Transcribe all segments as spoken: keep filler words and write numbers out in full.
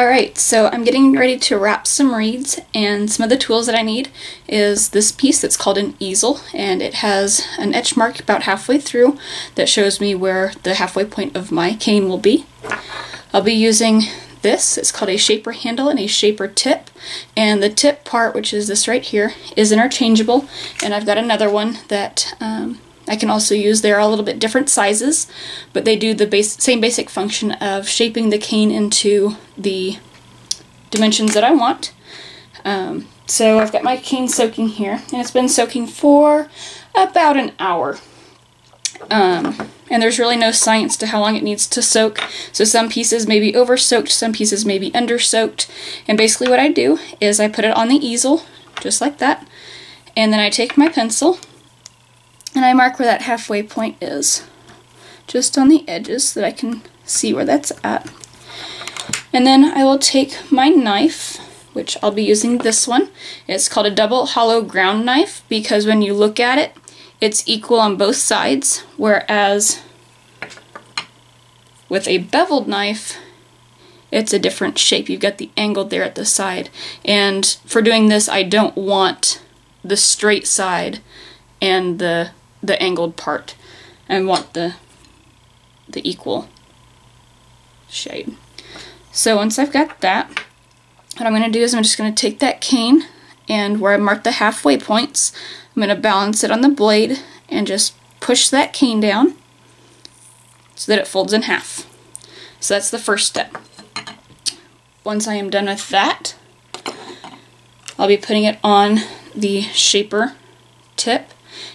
Alright, so I'm getting ready to wrap some reeds, and some of the tools that I need is this piece that's called an easel, and it has an etch mark about halfway through that shows me where the halfway point of my cane will be. I'll be using this, it's called a shaper handle and a shaper tip, and the tip part, which is this right here, is interchangeable, and I've got another one that um, I can also use. They're a little bit different sizes, but they do the base, same basic function of shaping the cane into the dimensions that I want. Um, so I've got my cane soaking here, and it's been soaking for about an hour. Um, and there's really no science to how long it needs to soak, so some pieces may be over-soaked, some pieces may be under-soaked, and basically what I do is I put it on the easel, just like that, and then I take my pencil, and I mark where that halfway point is, just on the edges so that I can see where that's at. And then I will take my knife, which I'll be using this one. It's called a double hollow ground knife because when you look at it, it's equal on both sides, whereas with a beveled knife, it's a different shape. You've got the angle there at the side. And for doing this, I don't want the straight side and the the angled part. I want the the equal shade. So once I've got that, what I'm going to do is I'm just going to take that cane and where I mark the halfway points, I'm going to balance it on the blade and just push that cane down so that it folds in half. So that's the first step. Once I am done with that, I'll be putting it on the shaper tip.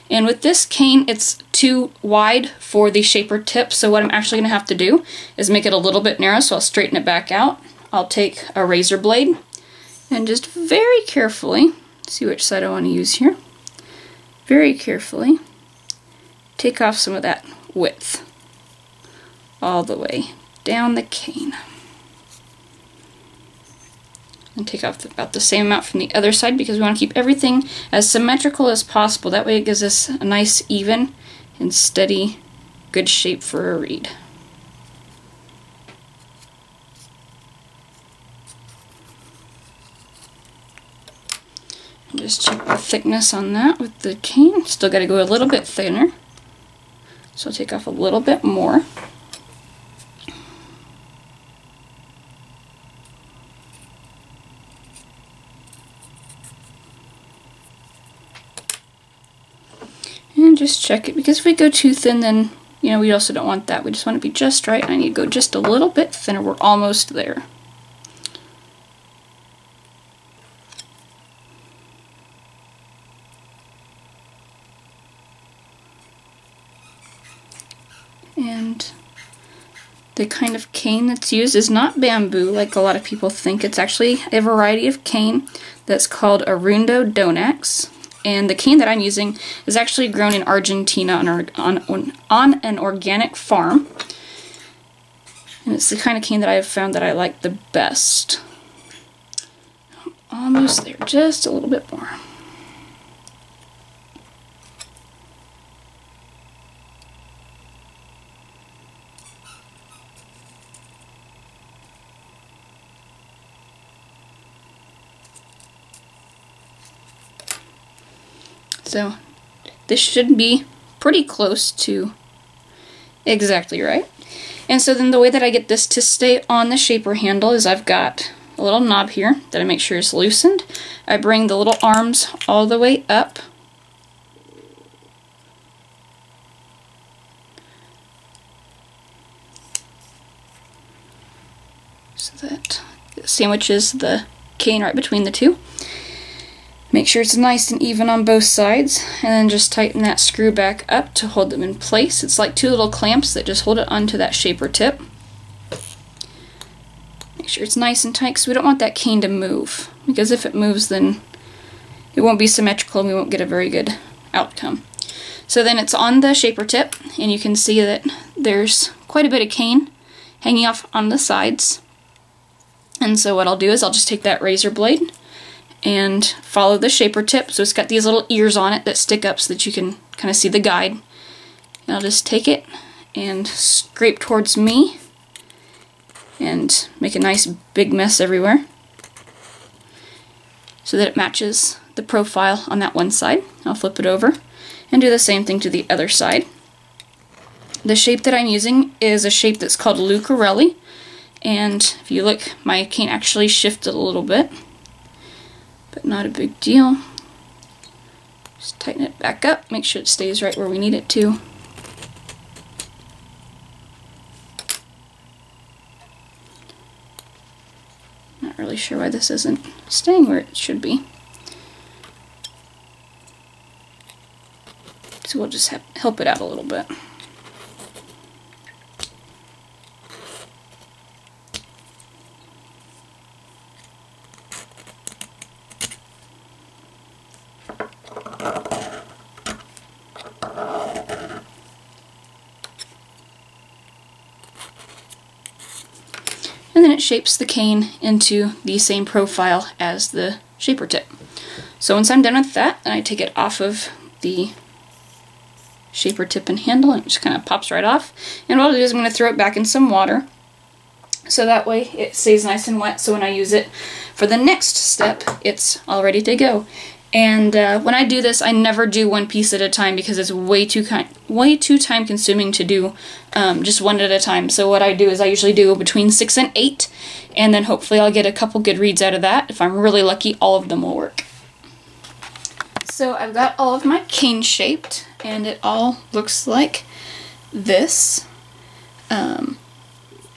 And with this cane, it's too wide for the shaper tip, so what I'm actually going to have to do is make it a little bit narrow, so I'll straighten it back out. I'll take a razor blade and just very carefully, see which side I want to use here, very carefully take off some of that width all the way down the cane. And take off about the same amount from the other side because we want to keep everything as symmetrical as possible. That way it gives us a nice, even, and steady, good shape for a reed. And just check the thickness on that with the cane. Still got to go a little bit thinner. So I'll take off a little bit more. Just check it, because if we go too thin, then you know we also don't want that. We just want it to be just right. I need to go just a little bit thinner. We're almost there. And the kind of cane that's used is not bamboo like a lot of people think. It's actually a variety of cane that's called Arundo donax. And the cane that I'm using is actually grown in Argentina on, our, on, on an organic farm. And it's the kind of cane that I have found that I like the best. I'm almost there, just a little bit more. So this should be pretty close to exactly right. And so then the way that I get this to stay on the shaper handle is I've got a little knob here that I make sure is loosened. I bring the little arms all the way up. So that sandwiches the cane right between the two. Make sure it's nice and even on both sides, and then just tighten that screw back up to hold them in place. It's like two little clamps that just hold it onto that shaper tip. Make sure it's nice and tight because we don't want that cane to move, because if it moves then it won't be symmetrical and we won't get a very good outcome. So then it's on the shaper tip, and you can see that there's quite a bit of cane hanging off on the sides. And so what I'll do is I'll just take that razor blade and follow the shaper tip. So it's got these little ears on it that stick up so that you can kind of see the guide. And I'll just take it and scrape towards me and make a nice big mess everywhere so that it matches the profile on that one side. I'll flip it over and do the same thing to the other side. The shape that I'm using is a shape that's called Lucarelli, and if you look, my cane actually shifted a little bit, but not a big deal. Just tighten it back up, make sure it stays right where we need it to. Not really sure why this isn't staying where it should be. So we'll just help it out a little bit. And then it shapes the cane into the same profile as the shaper tip. So once I'm done with that, then I take it off of the shaper tip and handle, and it just kind of pops right off. And what I'll do is I'm going to throw it back in some water, so that way it stays nice and wet, so when I use it for the next step, it's all ready to go. And uh, when I do this, I never do one piece at a time because it's way too kind, way too time consuming to do um, just one at a time. So what I do is I usually do between six and eight, and then hopefully I'll get a couple good reads out of that. If I'm really lucky, all of them will work. So I've got all of my cane shaped, and it all looks like this. Um,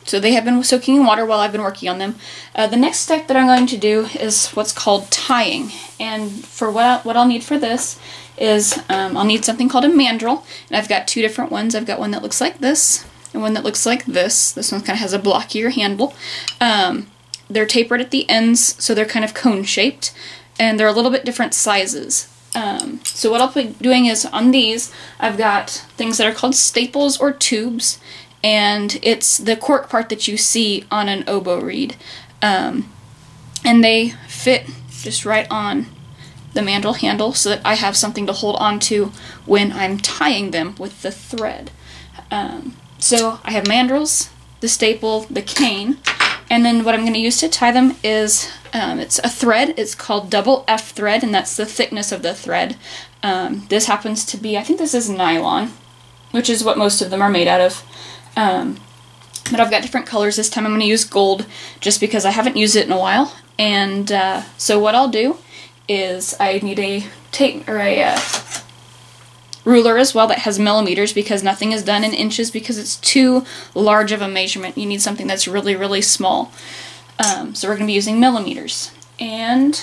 so they have been soaking in water while I've been working on them. Uh, the next step that I'm going to do is what's called tying. And for what, I, what I'll need for this is um, I'll need something called a mandrel. And I've got two different ones. I've got one that looks like this and one that looks like this. This one kind of has a blockier handle. Um, they're tapered at the ends, so they're kind of cone-shaped. And they're a little bit different sizes. Um, so what I'll be doing is on these, I've got things that are called staples or tubes. And it's the cork part that you see on an oboe reed. Um, and they fit just right on the mandrel handle so that I have something to hold on to when I'm tying them with the thread. Um, so I have mandrels, the staple, the cane, and then what I'm going to use to tie them is um, it's a thread. It's called double F thread, and that's the thickness of the thread. Um, this happens to be, I think this is nylon, which is what most of them are made out of. Um, but I've got different colors. This time I'm going to use gold just because I haven't used it in a while. And uh, so what I'll do is I need a tape or a uh, ruler as well that has millimeters, because nothing is done in inches because it's too large of a measurement. You need something that's really, really small. Um, so we're going to be using millimeters. And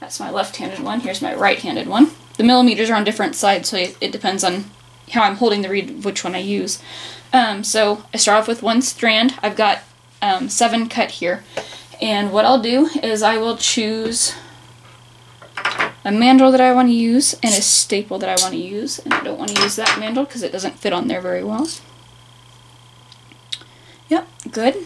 that's my left-handed one. Here's my right-handed one. The millimeters are on different sides, so it depends on how I'm holding the reed, which one I use. Um, so I start off with one strand. I've got um, seven cut here, and what I'll do is I will choose a mandrel that I want to use and a staple that I want to use, and I don't want to use that mandrel because it doesn't fit on there very well. Yep, good.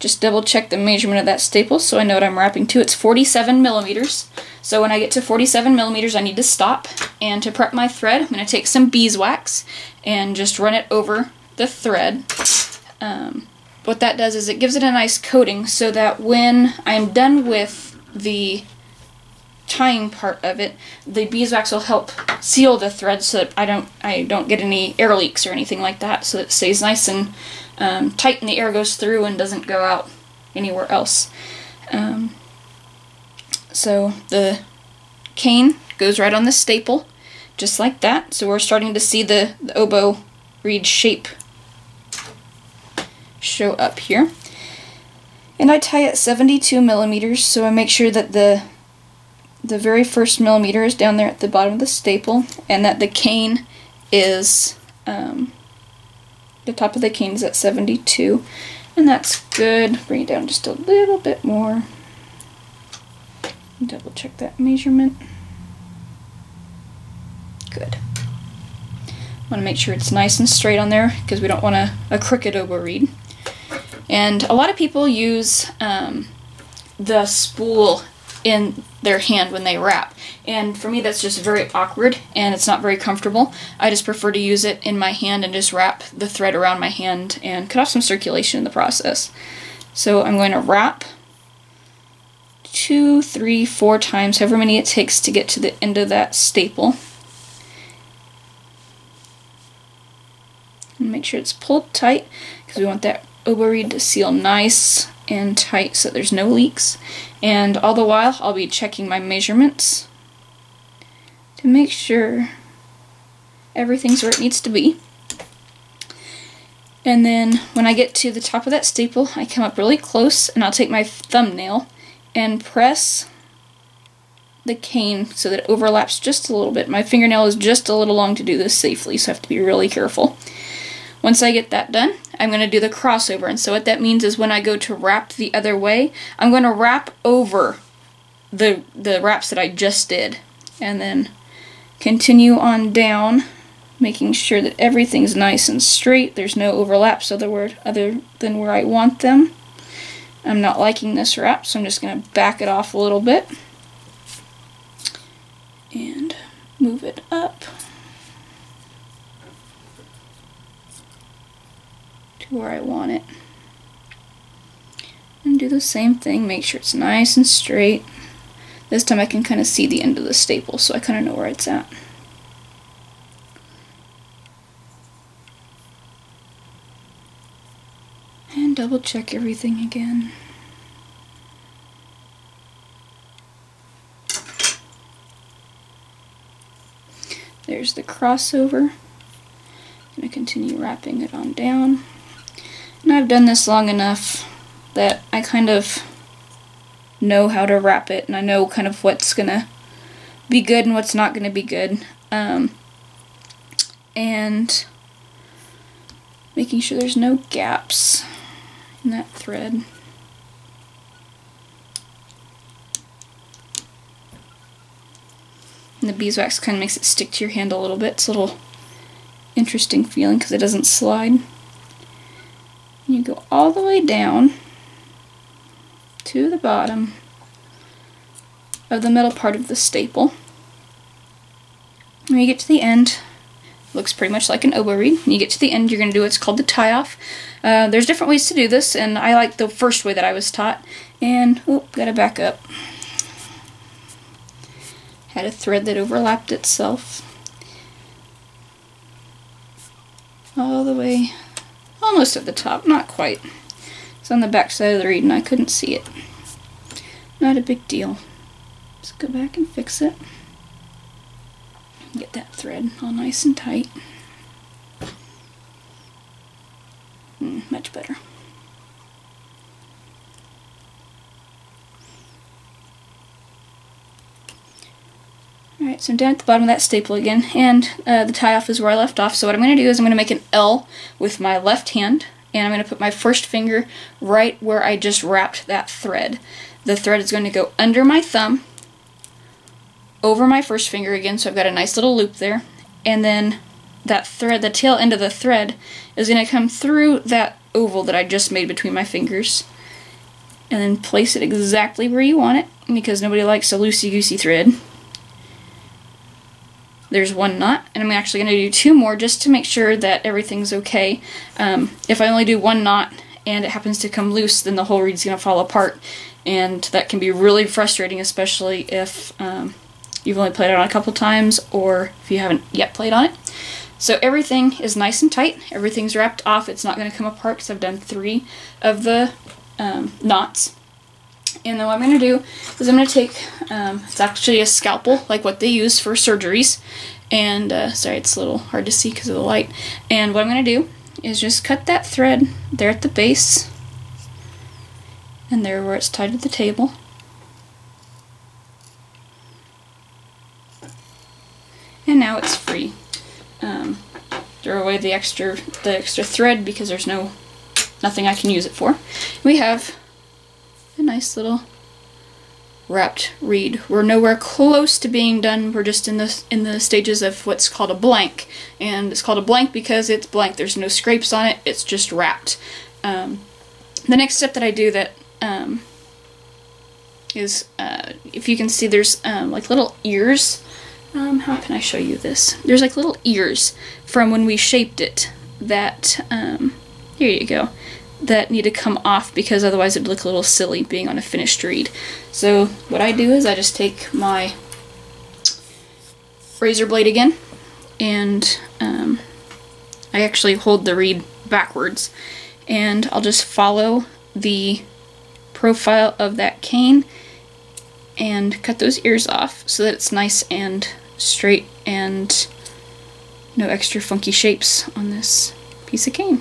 Just double check the measurement of that staple so I know what I'm wrapping to. It's forty-seven millimeters. So when I get to forty-seven millimeters, I need to stop. And to prep my thread, I'm going to take some beeswax and just run it over the thread. Um, what that does is it gives it a nice coating so that when I'm done with the tying part of it, the beeswax will help seal the thread so that I don't, I don't get any air leaks or anything like that, so that it stays nice and Um, tight, and the air goes through and doesn't go out anywhere else. Um, so the cane goes right on the staple, just like that. So we're starting to see the, the oboe reed shape show up here. And I tie at seventy-two millimeters, so I make sure that the the very first millimeter is down there at the bottom of the staple, and that the cane is um, the top of the cane is at seventy-two, and that's good. Bring it down just a little bit more. Double check that measurement. Good. Want to make sure it's nice and straight on there because we don't want a, a crooked oboe reed. And a lot of people use um, the spool in their hand when they wrap. And for me, that's just very awkward and it's not very comfortable. I just prefer to use it in my hand and just wrap the thread around my hand and cut off some circulation in the process. So I'm going to wrap two, three, four times, however many it takes to get to the end of that staple. And make sure it's pulled tight because we want that oboe reed to seal nice and tight so there's no leaks. And all the while I'll be checking my measurements to make sure everything's where it needs to be. And then when I get to the top of that staple, I come up really close and I'll take my thumbnail and press the cane so that it overlaps just a little bit. My fingernail is just a little long to do this safely, so I have to be really careful. Once I get that done, I'm going to do the crossover, and so what that means is when I go to wrap the other way, I'm going to wrap over the, the wraps that I just did, and then continue on down, making sure that everything's nice and straight. There's no overlaps other, other than where I want them. I'm not liking this wrap, so I'm just going to back it off a little bit and move it up to where I want it. And do the same thing, make sure it's nice and straight. This time I can kind of see the end of the staple, so I kind of know where it's at. And double check everything again. There's the crossover. I'm going to continue wrapping it on down. And I've done this long enough that I kind of know how to wrap it, and I know kind of what's going to be good and what's not going to be good. Um, and making sure there's no gaps in that thread. And the beeswax kind of makes it stick to your hand a little bit. It's a little interesting feeling because it doesn't slide. And you go all the way down to the bottom of the middle part of the staple. When you get to the end, it looks pretty much like an oboe reed. When you get to the end, you're going to do what's called the tie-off. Uh, there's different ways to do this, and I like the first way that I was taught. And, oh, gotta back up. Had a thread that overlapped itself all the way, almost at the top, not quite. On the back side of the reed and I couldn't see it. Not a big deal. Just go back and fix it. Get that thread all nice and tight. Mm, much better. Alright, so I'm down at the bottom of that staple again, and uh, the tie-off is where I left off, so what I'm going to do is I'm going to make an L with my left hand, and I'm going to put my first finger right where I just wrapped that thread. The thread is going to go under my thumb, over my first finger again, so I've got a nice little loop there, and then that thread, the tail end of the thread, is going to come through that oval that I just made between my fingers, and then place it exactly where you want it, because nobody likes a loosey-goosey thread. There's one knot, and I'm actually going to do two more just to make sure that everything's okay. Um, if I only do one knot and it happens to come loose, then the whole reed's going to fall apart, and that can be really frustrating, especially if um, you've only played on it a couple times or if you haven't yet played on it. So everything is nice and tight, everything's wrapped off, it's not going to come apart because I've done three of the um, knots. And then what I'm going to do is I'm going to take, um, it's actually a scalpel, like what they use for surgeries, and, uh, sorry, it's a little hard to see because of the light, and what I'm going to do is just cut that thread there at the base, and there where it's tied to the table, and now it's free. Um, throw away the extra, the extra thread because there's no, nothing I can use it for. We have a nice little wrapped reed. We're nowhere close to being done. We're just in the in the stages of what's called a blank, and it's called a blank because it's blank. There's no scrapes on it. It's just wrapped. Um, the next step that I do that um, is, uh, if you can see, there's um, like little ears. Um, how can I show you this? There's like little ears from when we shaped it that, um, here you go, that need to come off, because otherwise it'd look a little silly being on a finished reed. So what I do is I just take my razor blade again, and um, I actually hold the reed backwards, and I'll just follow the profile of that cane and cut those ears off so that it's nice and straight and no extra funky shapes on this piece of cane.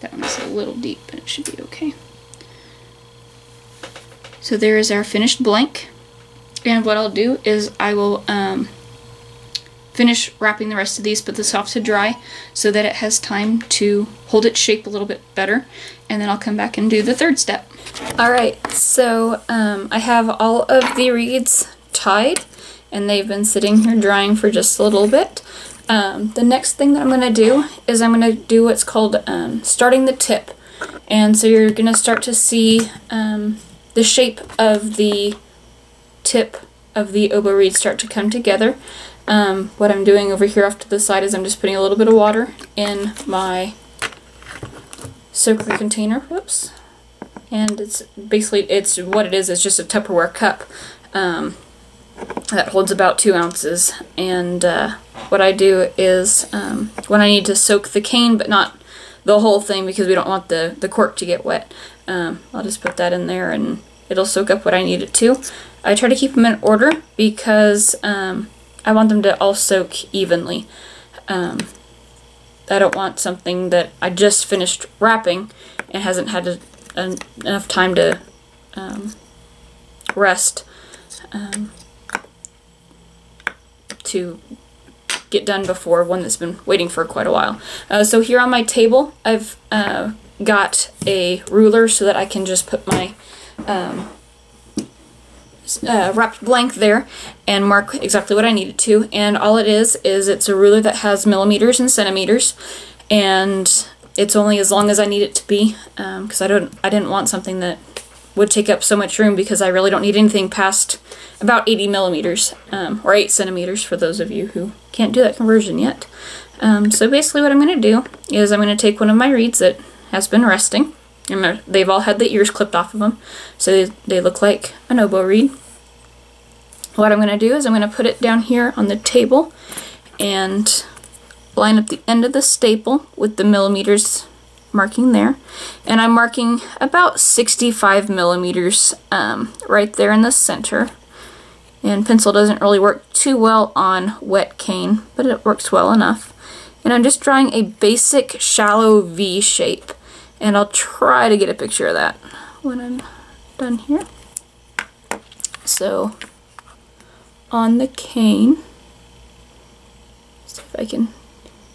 That one's a little deep, but it should be okay. So there is our finished blank, and what I'll do is I will um, finish wrapping the rest of these, put this off to dry so that it has time to hold its shape a little bit better, and then I'll come back and do the third step. Alright, so um, I have all of the reeds tied, and they've been sitting here drying for just a little bit. Um, the next thing that I'm going to do is I'm going to do what's called um, starting the tip. And so you're going to start to see um, the shape of the tip of the oboe reed start to come together. Um, what I'm doing over here off to the side is I'm just putting a little bit of water in my soaker container. Whoops. And it's basically, it's what it is, it's just a Tupperware cup um, that holds about two ounces. And uh, what I do is um, when I need to soak the cane, but not the whole thing because we don't want the, the cork to get wet, um, I'll just put that in there and it'll soak up what I need it to. I try to keep them in order because um, I want them to all soak evenly. Um, I don't want something that I just finished wrapping and hasn't had a, a, enough time to um, rest um, to get done before one that's been waiting for quite a while. Uh, so here on my table I've uh, got a ruler so that I can just put my um, Uh, wrapped blank there and mark exactly what I needed to, and all it is is it's a ruler that has millimeters and centimeters, and it's only as long as I need it to be, because um, I don't I didn't want something that would take up so much room, because I really don't need anything past about eighty millimeters um, or eight centimeters for those of you who can't do that conversion yet. Um, so basically what I'm going to do is I'm going to take one of my reeds that has been resting, and they've all had the ears clipped off of them, so they, they look like an oboe reed. What I'm going to do is I'm going to put it down here on the table and line up the end of the staple with the millimeters marking there, and I'm marking about sixty-five millimeters um, right there in the center. And pencil doesn't really work too well on wet cane, but it works well enough. And I'm just drawing a basic shallow V shape, and I'll try to get a picture of that when I'm done here. So on the cane, see if I can,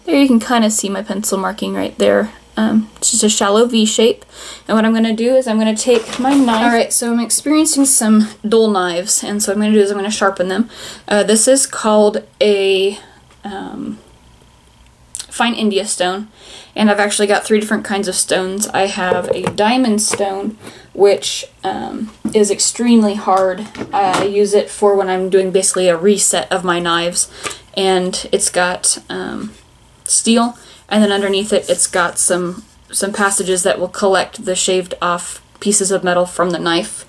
there you can kind of see my pencil marking right there. Um, it's just a shallow V shape, and what I'm going to do is I'm going to take my knife. Alright, so I'm experiencing some dull knives, and so what I'm going to do is I'm going to sharpen them. Uh, this is called a um, fine India stone, and I've actually got three different kinds of stones. I have a diamond stone, which um, is extremely hard. I use it for when I'm doing basically a reset of my knives, and it's got um, steel, and then underneath it it's got some some passages that will collect the shaved off pieces of metal from the knife.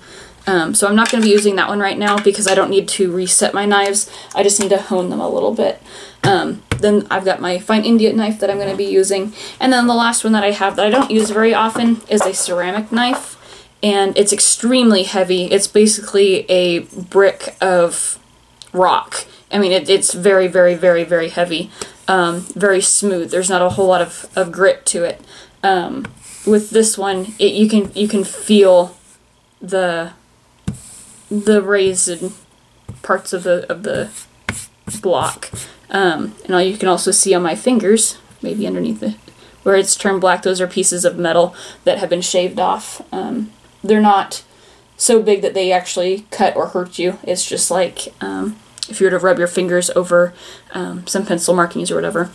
Um, so I'm not going to be using that one right now because I don't need to reset my knives, I just need to hone them a little bit. Um, then I've got my fine India knife that I'm going to be using, and then the last one that I have that I don't use very often is a ceramic knife, and it's extremely heavy. It's basically a brick of rock. I mean, it, it's very, very, very, very heavy, um, very smooth. There's not a whole lot of, of grit to it. Um, with this one, it, you can you can feel the the raised parts of the of the block. Um, and you can also see on my fingers, maybe underneath it, where it's turned black, those are pieces of metal that have been shaved off. Um, they're not so big that they actually cut or hurt you. It's just like um, if you were to rub your fingers over um, some pencil markings or whatever.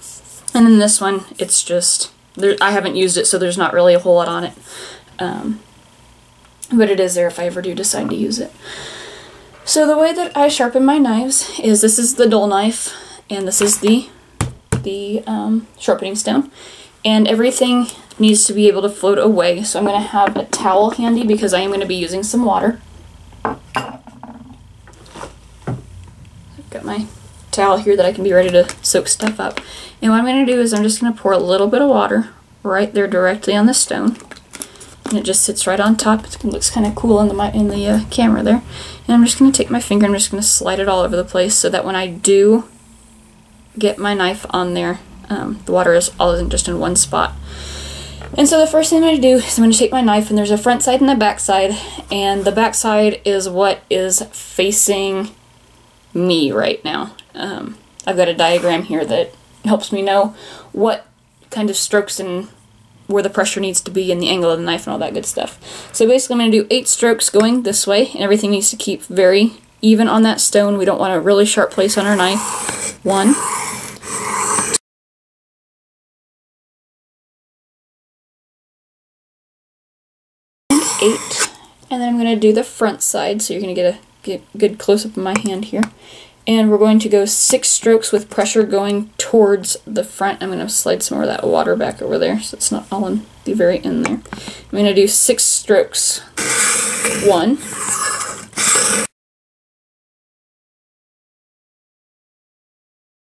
And then this one, it's just, there, I haven't used it, so there's not really a whole lot on it. Um, but it is there if I ever do decide to use it. So the way that I sharpen my knives is, this is the dull knife, and this is the the um, sharpening stone, and everything needs to be able to float away. So I'm going to have a towel handy because I am going to be using some water. I've got my towel here that I can be ready to soak stuff up. And what I'm going to do is I'm just going to pour a little bit of water right there directly on the stone. And it just sits right on top. It looks kind of cool in the, in the uh, camera there. And I'm just going to take my finger and I'm just going to slide it all over the place so that when I do get my knife on there, um, the water is all isn't just in one spot. And so the first thing I'm going to do is I'm going to take my knife, and there's a front side and a back side, and the back side is what is facing me right now. Um, I've got a diagram here that helps me know what kind of strokes and where the pressure needs to be and the angle of the knife and all that good stuff. So basically I'm going to do eight strokes going this way, and everything needs to keep very even on that stone. We don't want a really sharp place on our knife. One. Eight. And then I'm going to do the front side, so you're going to get a get good close-up of my hand here. And we're going to go six strokes with pressure going towards the front. I'm going to slide some more of that water back over there so it's not all in the very end there. I'm going to do six strokes. One.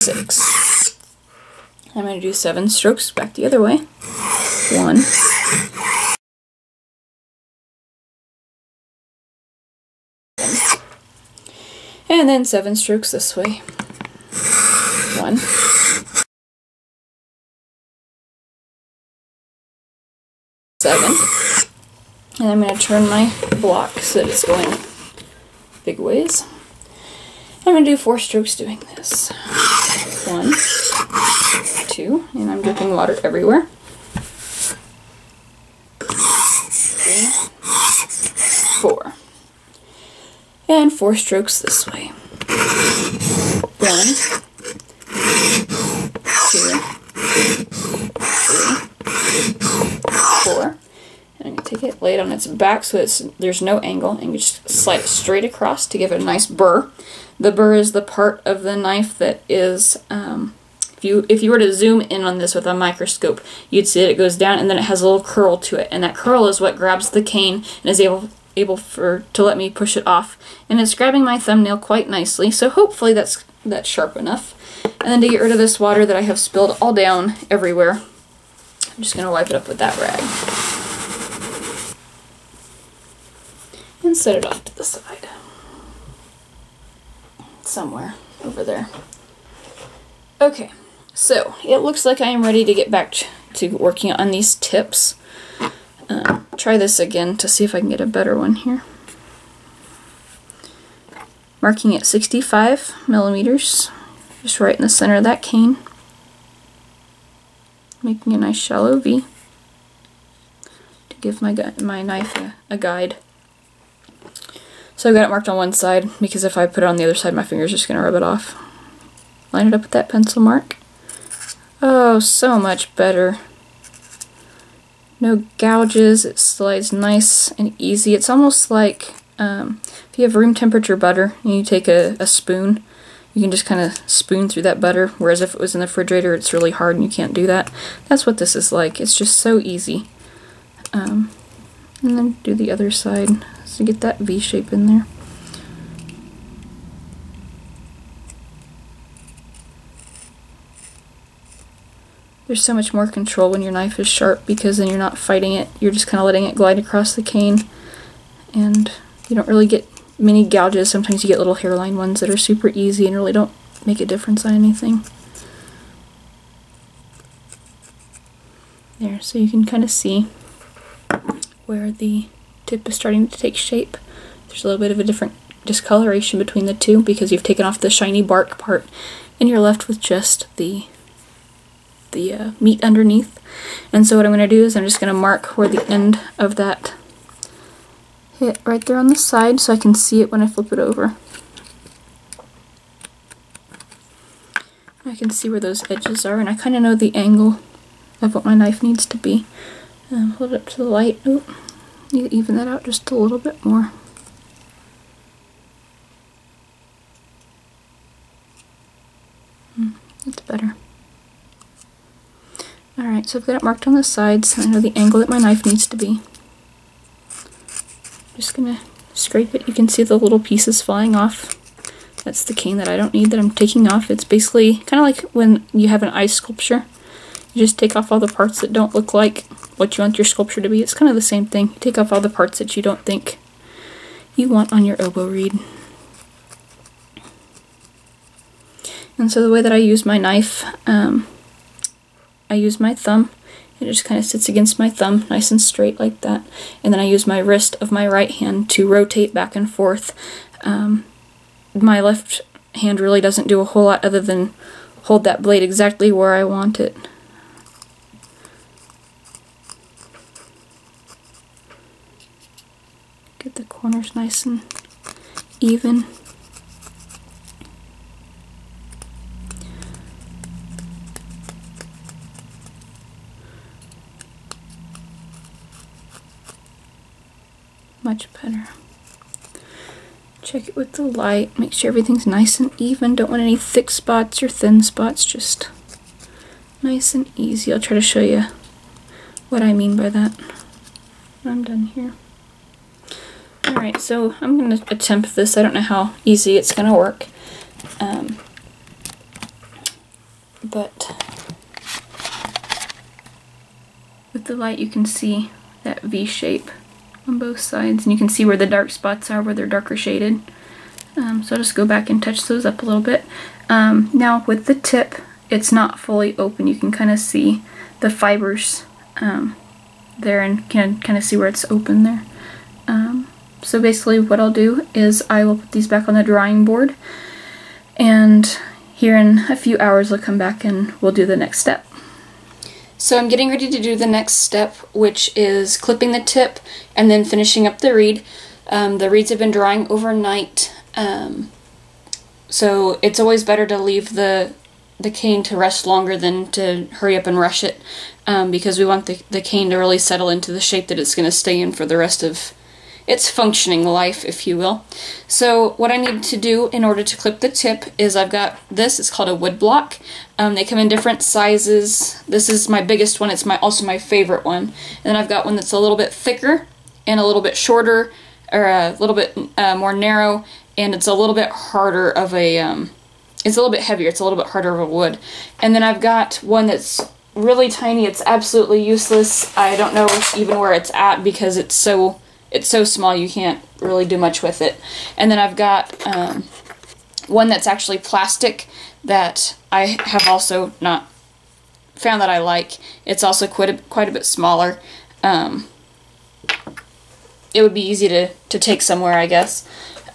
Six. I'm going to do seven strokes back the other way. One. And then seven strokes this way. One. Seven. And I'm going to turn my block so that it's going big ways. I'm going to do four strokes doing this. One. Two. And I'm dripping water everywhere. Three. Four. And four strokes this way. One, two, three, four. And I'm going to take it, lay it on its back so it's, there's no angle, and you just slide it straight across to give it a nice burr. The burr is the part of the knife that is, um, if you, if you were to zoom in on this with a microscope, you'd see that it goes down and then it has a little curl to it, and that curl is what grabs the cane and is able able for to let me push it off, and it's grabbing my thumbnail quite nicely, so hopefully that's that's sharp enough. And then to get rid of this water that I have spilled all down everywhere, I'm just going to wipe it up with that rag and set it off to the side somewhere over there. Okay, so it looks like I am ready to get back to working on these tips. Um, try this again to see if I can get a better one here. Marking at sixty-five millimeters, just right in the center of that cane, making a nice shallow V to give my gu my knife a, a guide. So I've got it marked on one side because if I put it on the other side, my finger's just going to rub it off. Line it up with that pencil mark. Oh, so much better. No gouges, it slides nice and easy. It's almost like um, if you have room temperature butter and you take a, a spoon, you can just kind of spoon through that butter, whereas if it was in the refrigerator, it's really hard and you can't do that. That's what this is like. It's just so easy. Um, and then do the other side so get that V shape in there. There's so much more control when your knife is sharp because then you're not fighting it. You're just kind of letting it glide across the cane, and you don't really get many gouges. Sometimes you get little hairline ones that are super easy and really don't make a difference on anything. There, so you can kind of see where the tip is starting to take shape. There's a little bit of a different discoloration between the two because you've taken off the shiny bark part and you're left with just the the uh, meat underneath. And so what I'm going to do is I'm just going to mark where the end of that hit right there on the side so I can see it when I flip it over. I can see where those edges are, and I kind of know the angle of what my knife needs to be. Um, hold it up to the light. Oh, You even that out just a little bit more. Mm, that's better. Alright, so I've got it marked on the sides, so I know the angle that my knife needs to be. I'm just gonna scrape it. You can see the little pieces flying off. That's the cane that I don't need that I'm taking off. It's basically kind of like when you have an eye sculpture. You just take off all the parts that don't look like what you want your sculpture to be. It's kind of the same thing. You take off all the parts that you don't think you want on your oboe reed. And so the way that I use my knife, um, I use my thumb. It just kind of sits against my thumb, nice and straight like that. And then I use my wrist of my right hand to rotate back and forth. Um, my left hand really doesn't do a whole lot other than hold that blade exactly where I want it. Get the corners nice and even. Much better. Check it with the light, make sure everything's nice and even. Don't want any thick spots or thin spots, just nice and easy. I'll try to show you what I mean by that when I'm done here. Alright, so I'm going to attempt this. I don't know how easy it's going to work, um, but with the light you can see that V shape on both sides, and you can see where the dark spots are, where they're darker shaded. Um, so I'll just go back and touch those up a little bit. Um, now with the tip, it's not fully open. You can kind of see the fibers um, there, and can kind of see where it's open there. Um, so basically what I'll do is I will put these back on the drawing board, and here in a few hours I'll come back and we'll do the next step. So I'm getting ready to do the next step, which is clipping the tip and then finishing up the reed. Um, the reeds have been drying overnight, um, so it's always better to leave the the cane to rest longer than to hurry up and rush it, um, because we want the, the cane to really settle into the shape that it's going to stay in for the rest of its functioning life, if you will. So what I need to do in order to clip the tip is I've got this. It's called a wood block. Um, they come in different sizes. This is my biggest one. It's my also my favorite one. And then I've got one that's a little bit thicker and a little bit shorter, or a little bit uh, more narrow, and it's a little bit harder of a, um, it's a little bit heavier. It's a little bit harder of a wood. And then I've got one that's really tiny. It's absolutely useless. I don't know even where it's at because it's so It's so small you can't really do much with it. And then I've got um, one that's actually plastic that I have also not found that I like. It's also quite a, quite a bit smaller. Um, it would be easy to, to take somewhere, I guess.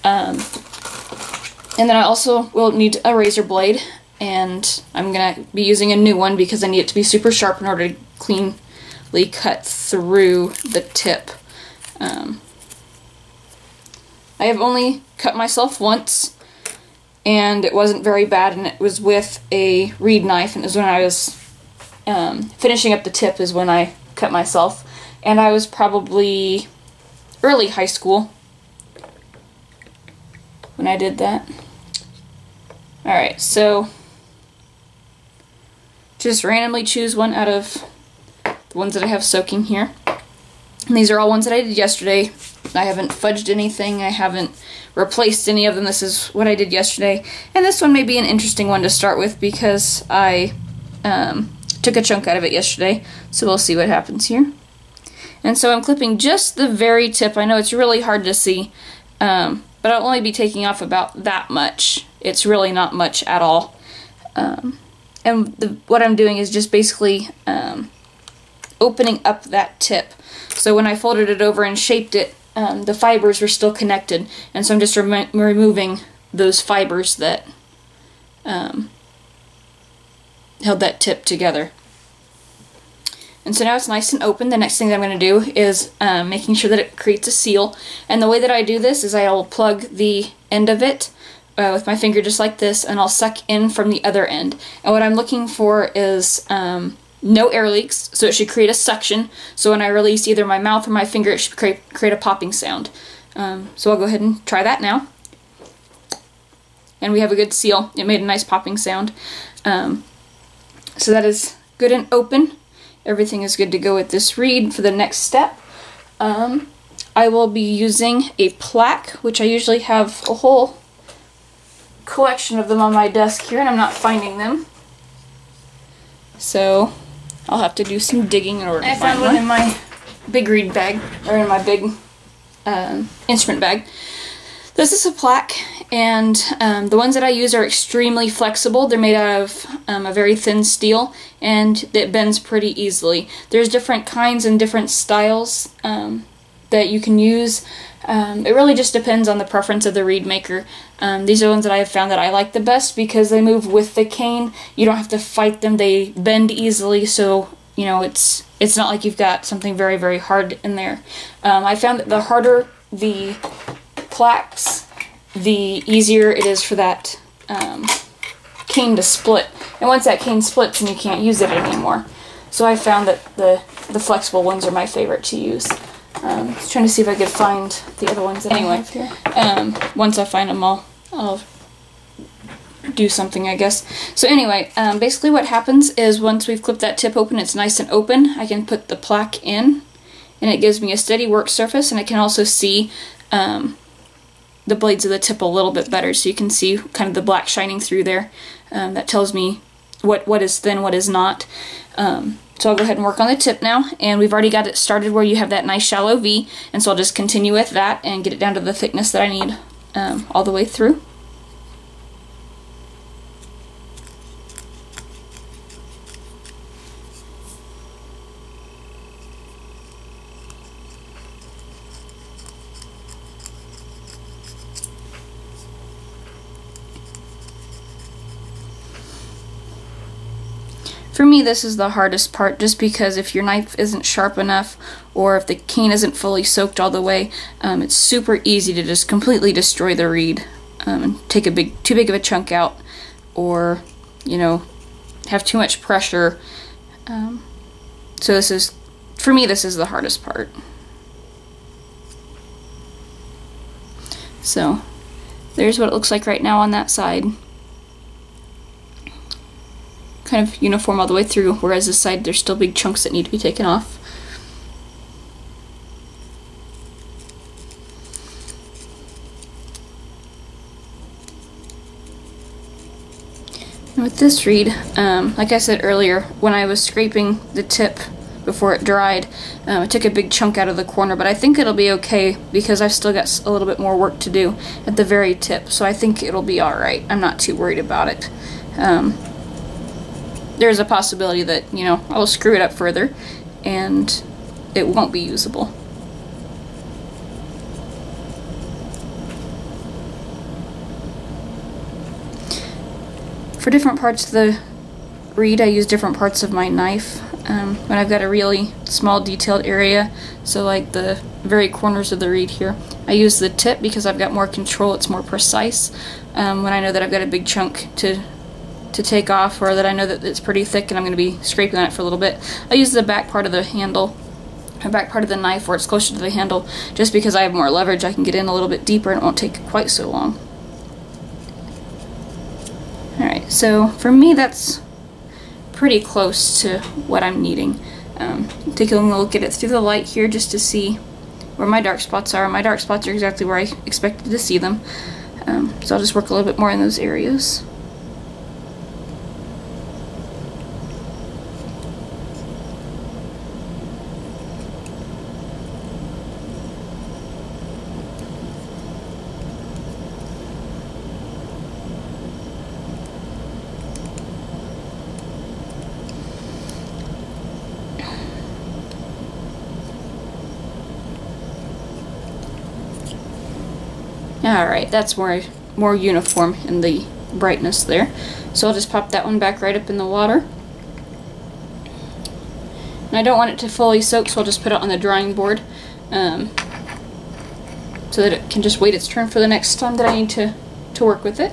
Um, and then I also will need a razor blade, and I'm going to be using a new one because I need it to be super sharp in order to cleanly cut through the tip. Um, I have only cut myself once, and it wasn't very bad, and it was with a reed knife, and it was when I was um, finishing up the tip is when I cut myself, and I was probably early high school when I did that. Alright, so just randomly choose one out of the ones that I have soaking here. And these are all ones that I did yesterday. I haven't fudged anything. I haven't replaced any of them. This is what I did yesterday. And this one may be an interesting one to start with because I um, took a chunk out of it yesterday. So we'll see what happens here. And so I'm clipping just the very tip. I know it's really hard to see, um, but I'll only be taking off about that much. It's really not much at all. Um, and the, what I'm doing is just basically um, opening up that tip. So when I folded it over and shaped it, um, the fibers were still connected, and so I'm just remo removing those fibers that um, held that tip together. And so now it's nice and open. The next thing that I'm going to do is um, making sure that it creates a seal, and the way that I do this is I'll plug the end of it uh, with my finger just like this, and I'll suck in from the other end. And what I'm looking for is um, no air leaks, so it should create a suction, so when I release either my mouth or my finger, it should create, create a popping sound. Um, so I'll go ahead and try that now. And we have a good seal. It made a nice popping sound. Um, so that is good and open. Everything is good to go with this reed for the next step. Um, I will be using a plaque, which I usually have a whole collection of them on my desk here, and I'm not finding them. So I'll have to do some digging in order to I find one. I found one in my big reed bag, or in my big um, instrument bag. This is a plaque, and um, the ones that I use are extremely flexible. They're made out of um, a very thin steel, and it bends pretty easily. There's different kinds and different styles um, that you can use. Um, it really just depends on the preference of the reed maker. Um, these are the ones that I have found that I like the best because they move with the cane. You don't have to fight them. They bend easily, so you know it's it's not like you've got something very, very hard in there. Um, I found that the harder the plaques, the easier it is for that um, cane to split. And once that cane splits, then you can't use it anymore. So I found that the, the flexible ones are my favorite to use. Um, I was trying to see if I could find the other ones that anyway, I have here. Um, once I find them all, I'll do something, I guess. So anyway, um, basically what happens is once we've clipped that tip open, it's nice and open. I can put the plaque in, and it gives me a steady work surface, and I can also see um, the blades of the tip a little bit better, so you can see kind of the black shining through there. Um, that tells me what, what is thin, what is not. Um, so I'll go ahead and work on the tip now, and we've already got it started where you have that nice shallow V, and so I'll just continue with that and get it down to the thickness that I need um, all the way through. For me, this is the hardest part, just because if your knife isn't sharp enough or if the cane isn't fully soaked all the way, um, it's super easy to just completely destroy the reed um, and take a big, too big of a chunk out, or you know, have too much pressure. Um, so this is, for me, this is the hardest part. So there's what it looks like right now on that side. Kind of uniform all the way through, whereas this side there's still big chunks that need to be taken off. And with this reed, um, like I said earlier, when I was scraping the tip before it dried, um, I took a big chunk out of the corner, but I think it'll be okay because I've still got a little bit more work to do at the very tip, so I think it'll be alright. I'm not too worried about it. Um, There's a possibility that, you know, I'll screw it up further and it won't be usable. For different parts of the reed, I use different parts of my knife. Um, when I've got a really small detailed area, so like the very corners of the reed here, I use the tip because I've got more control, it's more precise. Um, when I know that I've got a big chunk to to take off, or that I know that it's pretty thick and I'm going to be scraping on it for a little bit, I use the back part of the handle, the back part of the knife where it's closer to the handle, just because I have more leverage. I can get in a little bit deeper and it won't take quite so long. Alright, so for me that's pretty close to what I'm needing. Um, taking a look at it through the light here just to see where my dark spots are. My dark spots are exactly where I expected to see them, um, so I'll just work a little bit more in those areas. Alright, that's more, more uniform in the brightness there. So I'll just pop that one back right up in the water. And I don't want it to fully soak, so I'll just put it on the drying board um, so that it can just wait its turn for the next time that I need to, to work with it.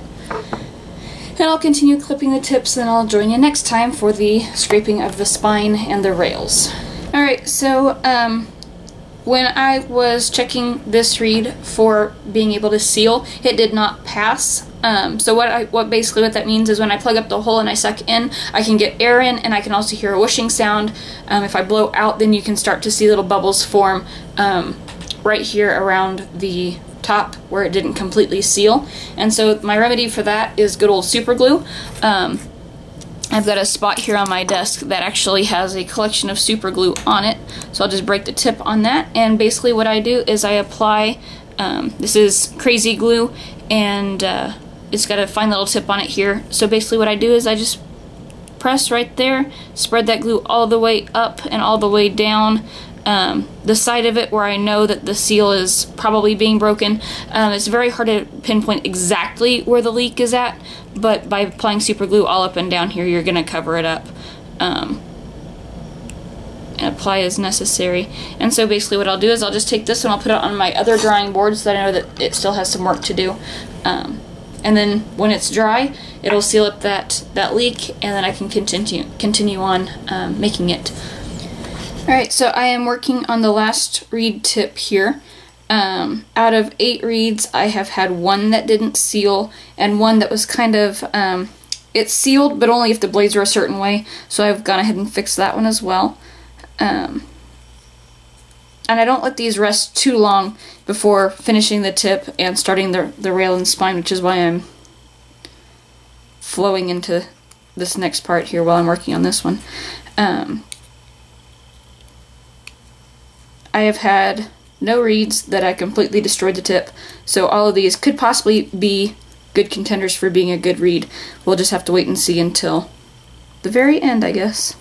and I'll continue clipping the tips, and I'll join you next time for the scraping of the spine and the rails. Alright, so um, when I was checking this reed for being able to seal, it did not pass. Um, so what I, what basically what that means is when I plug up the hole and I suck in, I can get air in, and I can also hear a whooshing sound. Um, if I blow out, then you can start to see little bubbles form um, right here around the top where it didn't completely seal. And so my remedy for that is good old super glue. Um, I've got a spot here on my desk that actually has a collection of super glue on it, so I'll just break the tip on that. And basically what I do is I apply, um, this is crazy glue, and uh, it's got a fine little tip on it here. So basically what I do is I just press right there, spread that glue all the way up and all the way down um, the side of it where I know that the seal is probably being broken. Um, it's very hard to pinpoint exactly where the leak is at, but by applying super glue all up and down here, you're going to cover it up um, and apply as necessary. And so basically what I'll do is I'll just take this and I'll put it on my other drying board so that I know that it still has some work to do. Um, and then when it's dry, it'll seal up that, that leak, and then I can continue, continue on um, making it. Alright, so I am working on the last reed tip here. Um, out of eight reeds, I have had one that didn't seal and one that was kind of, um, it sealed, but only if the blades were a certain way, so I've gone ahead and fixed that one as well. Um, and I don't let these rest too long before finishing the tip and starting the, the rail and spine, which is why I'm flowing into this next part here while I'm working on this one. Um, I have had no reeds that I completely destroyed the tip, so all of these could possibly be good contenders for being a good reed. We'll just have to wait and see until the very end, I guess.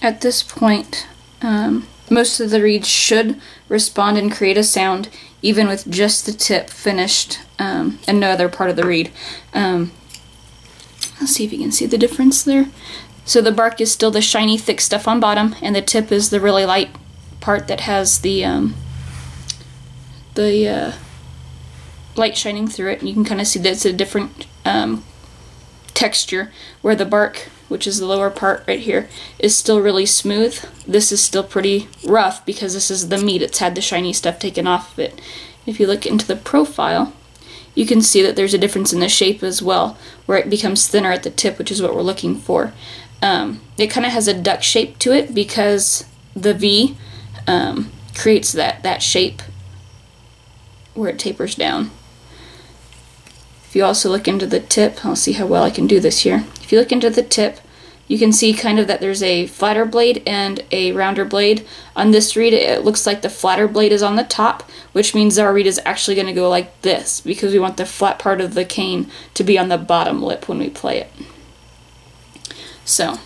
At this point, um, most of the reeds should respond and create a sound, even with just the tip finished um, and no other part of the reed. Um, let's see if you can see the difference there. So the bark is still the shiny, thick stuff on bottom, and the tip is the really light part that has the um, the uh, light shining through it. And you can kind of see that it's a different um, texture, where the bark, which is the lower part right here, is still really smooth. This is still pretty rough because this is the meat. It's had the shiny stuff taken off of it. If you look into the profile, you can see that there's a difference in the shape as well, where it becomes thinner at the tip, which is what we're looking for. Um, it kind of has a duck shape to it because the V um, creates that, that shape where it tapers down. If you also look into the tip, I'll see how well I can do this here. If you look into the tip, you can see kind of that there's a flatter blade and a rounder blade. On this reed, it looks like the flatter blade is on the top, which means our reed is actually going to go like this, because we want the flat part of the cane to be on the bottom lip when we play it. So,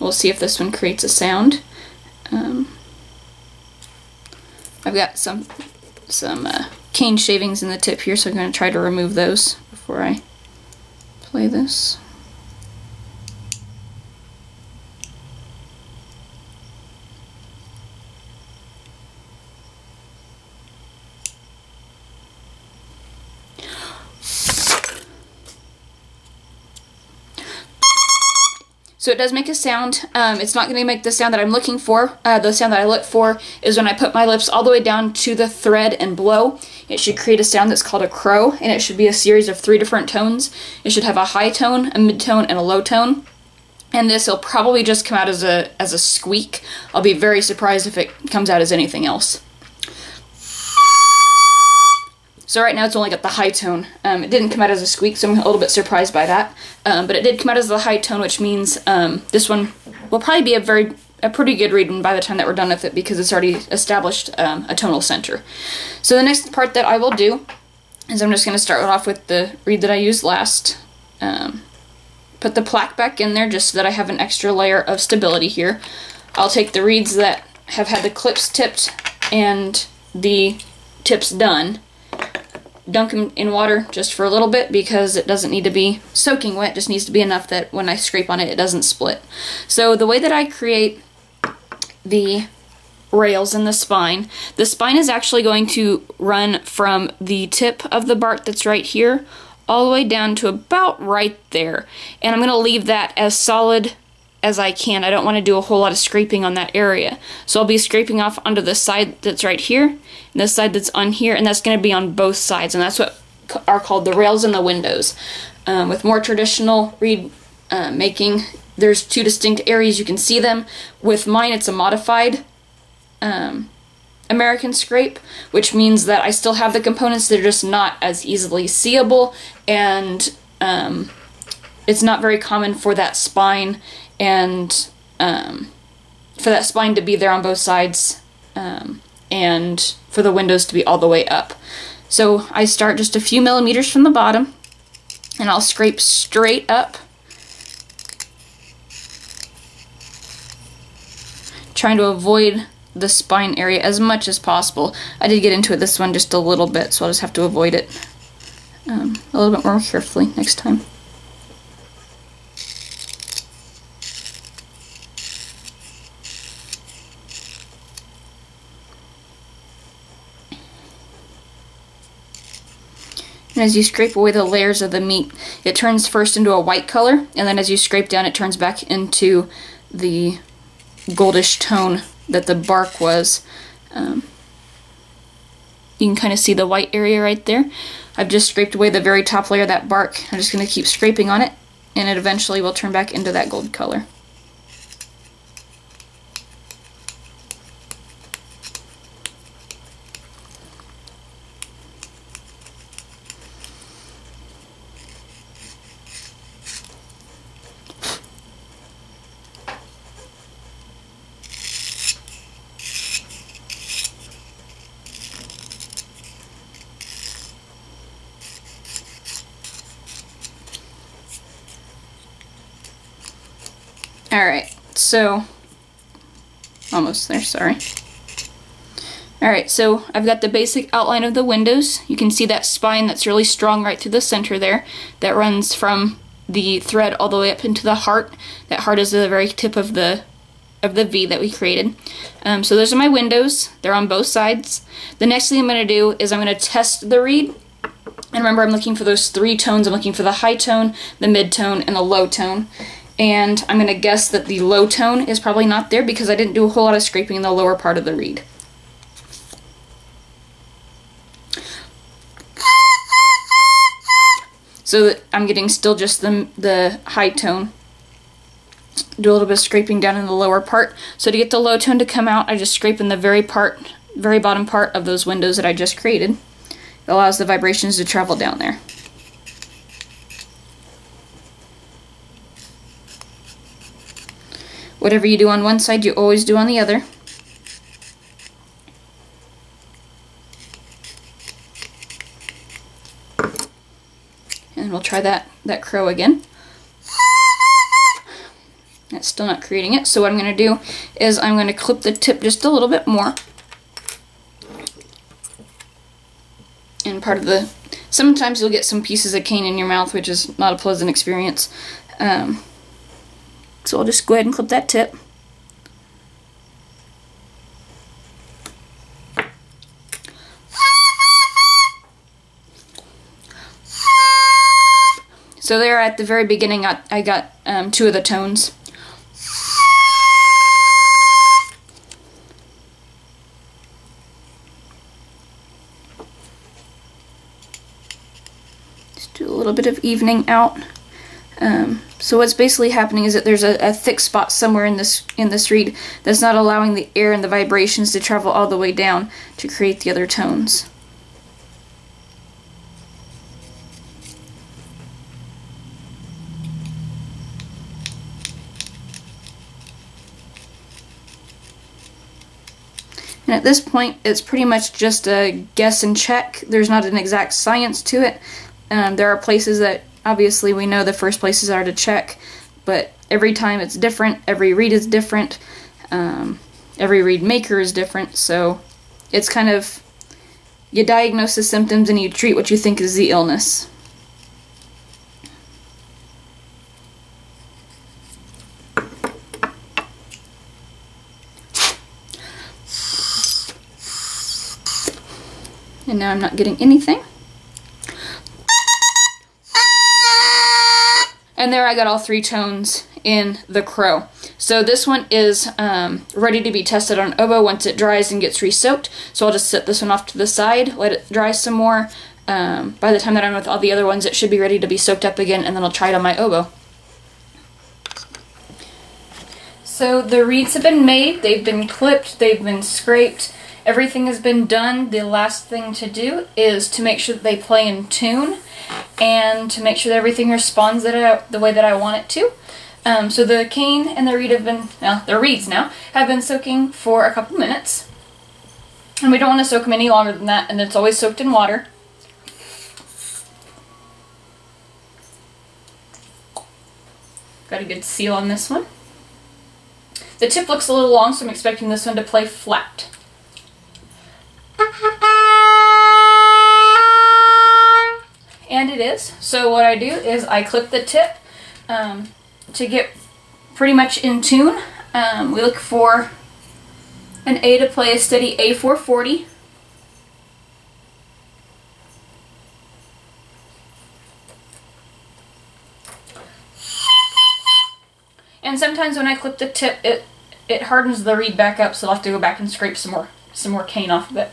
we'll see if this one creates a sound. Um, I've got some, some uh, cane shavings in the tip here, so I'm going to try to remove those before I play this. So it does make a sound. Um, it's not going to make the sound that I'm looking for. Uh, the sound that I look for is when I put my lips all the way down to the thread and blow. It should create a sound that's called a crow, and it should be a series of three different tones. It should have a high tone, a mid-tone, and a low tone. And this will probably just come out as a, as a squeak. I'll be very surprised if it comes out as anything else. So right now it's only got the high tone. Um, it didn't come out as a squeak, so I'm a little bit surprised by that. Um, but it did come out as the high tone, which means um, this one will probably be a very a pretty good reading by the time that we're done with it, because it's already established um, a tonal center. So the next part that I will do is I'm just going to start off with the reed that I used last. Um, put the plaque back in there just so that I have an extra layer of stability here. I'll take the reeds that have had the clips tipped and the tips done, dunk them in water just for a little bit, because it doesn't need to be soaking wet, just needs to be enough that when I scrape on it, it doesn't split. So the way that I create the rails in the spine, the spine is actually going to run from the tip of the bark that's right here all the way down to about right there, and I'm going to leave that as solid as I can. I don't want to do a whole lot of scraping on that area. So I'll be scraping off onto the side that's right here, and this side that's on here, and that's going to be on both sides, and that's what are called the rails and the windows. Um, with more traditional reed uh, making, there's two distinct areas you can see them. With mine, it's a modified um, American scrape, which means that I still have the components, they're just not as easily seeable, and um, it's not very common for that spine and um, for that spine to be there on both sides, um, and for the windows to be all the way up. So I start just a few millimeters from the bottom, and I'll scrape straight up, trying to avoid the spine area as much as possible. I did get into it this one just a little bit, so I'll just have to avoid it um, a little bit more carefully next time. And as you scrape away the layers of the meat, it turns first into a white color, and then as you scrape down, it turns back into the goldish tone that the bark was. Um, you can kind of see the white area right there. I've just scraped away the very top layer of that bark. I'm just going to keep scraping on it, and it eventually will turn back into that gold color. Alright, so, almost there, sorry. Alright, so I've got the basic outline of the windows. You can see that spine that's really strong right through the center there, that runs from the thread all the way up into the heart. That heart is the very tip of the of the V that we created. Um, so those are my windows. They're on both sides. The next thing I'm going to do is I'm going to test the reed. And remember, I'm looking for those three tones. I'm looking for the high tone, the mid tone, and the low tone. And I'm going to guess that the low tone is probably not there because I didn't do a whole lot of scraping in the lower part of the reed. So that I'm getting still just the, the high tone. Do a little bit of scraping down in the lower part. So to get the low tone to come out, I just scrape in the very part, very bottom part of those windows that I just created. It allows the vibrations to travel down there. Whatever you do on one side, you always do on the other. And we'll try that, that crow again. That's still not creating it, so what I'm going to do is I'm going to clip the tip just a little bit more. And part of the... sometimes you'll get some pieces of cane in your mouth, which is not a pleasant experience. Um... So I'll just go ahead and clip that tip. So there at the very beginning I, I got um, two of the tones. Just do a little bit of evening out. Um, so what's basically happening is that there's a, a thick spot somewhere in this in this reed that's not allowing the air and the vibrations to travel all the way down to create the other tones. And at this point, it's pretty much just a guess and check. There's not an exact science to it. Um, there are places that, obviously, we know the first places are to check, but every time it's different, every read is different, um, every read maker is different, so it's kind of, you diagnose the symptoms and you treat what you think is the illness. And now I'm not getting anything. And there I got all three tones in the crow. So this one is um, ready to be tested on oboe once it dries and gets re-soaked. So I'll just set this one off to the side, let it dry some more. Um, by the time that I'm with all the other ones, it should be ready to be soaked up again, and then I'll try it on my oboe. So the reeds have been made, they've been clipped, they've been scraped. Everything has been done. The last thing to do is to make sure that they play in tune and to make sure that everything responds that I, the way that I want it to. Um, so the cane and the reed have been, well, the reeds now, have been soaking for a couple minutes. And we don't want to soak them any longer than that, and it's always soaked in water. Got a good seal on this one. The tip looks a little long, so I'm expecting this one to play flat. And it is. So what I do is I clip the tip um, to get pretty much in tune. Um, we look for an A to play a steady A four forty. And sometimes when I clip the tip, it, it hardens the reed back up, so I'll have to go back and scrape some more, some more cane off of it.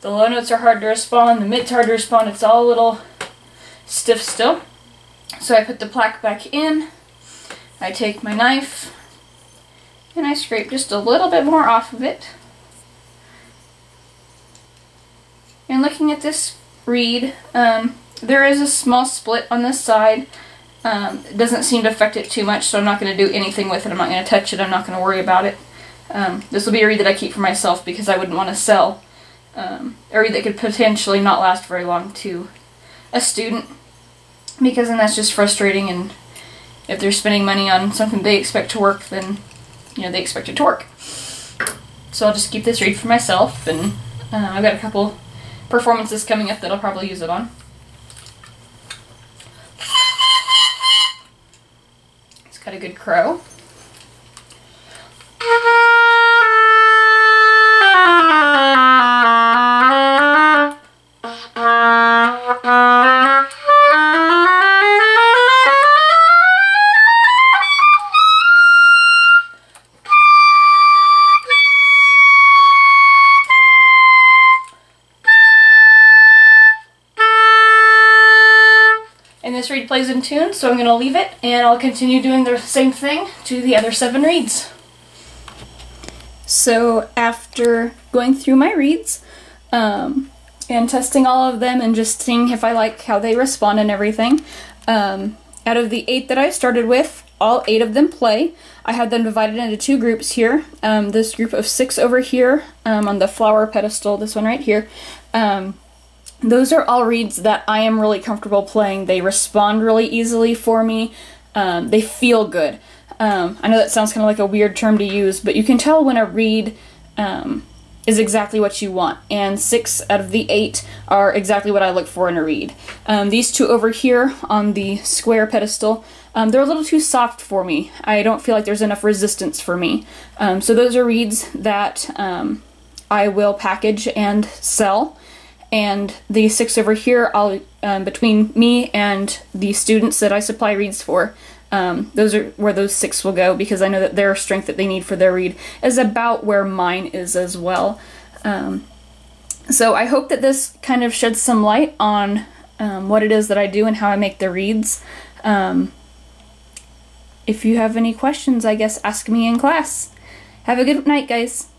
The low notes are hard to respond, the mid's hard to respond, it's all a little stiff still. So I put the plaque back in, I take my knife, and I scrape just a little bit more off of it. And looking at this reed, um, there is a small split on this side. Um, it doesn't seem to affect it too much, so I'm not going to do anything with it. I'm not going to touch it, I'm not going to worry about it. Um, this will be a reed that I keep for myself because I wouldn't want to sell um, a reed that could potentially not last very long to a student, because then that's just frustrating, and if they're spending money on something they expect to work, then you know they expect it to work. So I'll just keep this reed for myself, and uh, I've got a couple performances coming up that I'll probably use it on. It's got a good crow. And this reed plays in tune, so I'm going to leave it, and I'll continue doing the same thing to the other seven reeds. So after going through my reeds um, and testing all of them and just seeing if I like how they respond and everything, um, out of the eight that I started with, all eight of them play. I had them divided into two groups here. Um, this group of six over here um, on the flower pedestal, this one right here, um, those are all reeds that I am really comfortable playing. They respond really easily for me. Um, they feel good. Um, I know that sounds kind of like a weird term to use, but you can tell when a reed um, is exactly what you want. And six out of the eight are exactly what I look for in a reed. Um, these two over here on the square pedestal, um, they're a little too soft for me. I don't feel like there's enough resistance for me. Um, so those are reeds that um, I will package and sell. And the six over here, I'll, um, between me and the students that I supply reeds for, um, those are where those six will go, because I know that their strength that they need for their reed is about where mine is as well. Um, so I hope that this kind of sheds some light on um, what it is that I do and how I make the reeds. Um, if you have any questions, I guess ask me in class. Have a good night, guys.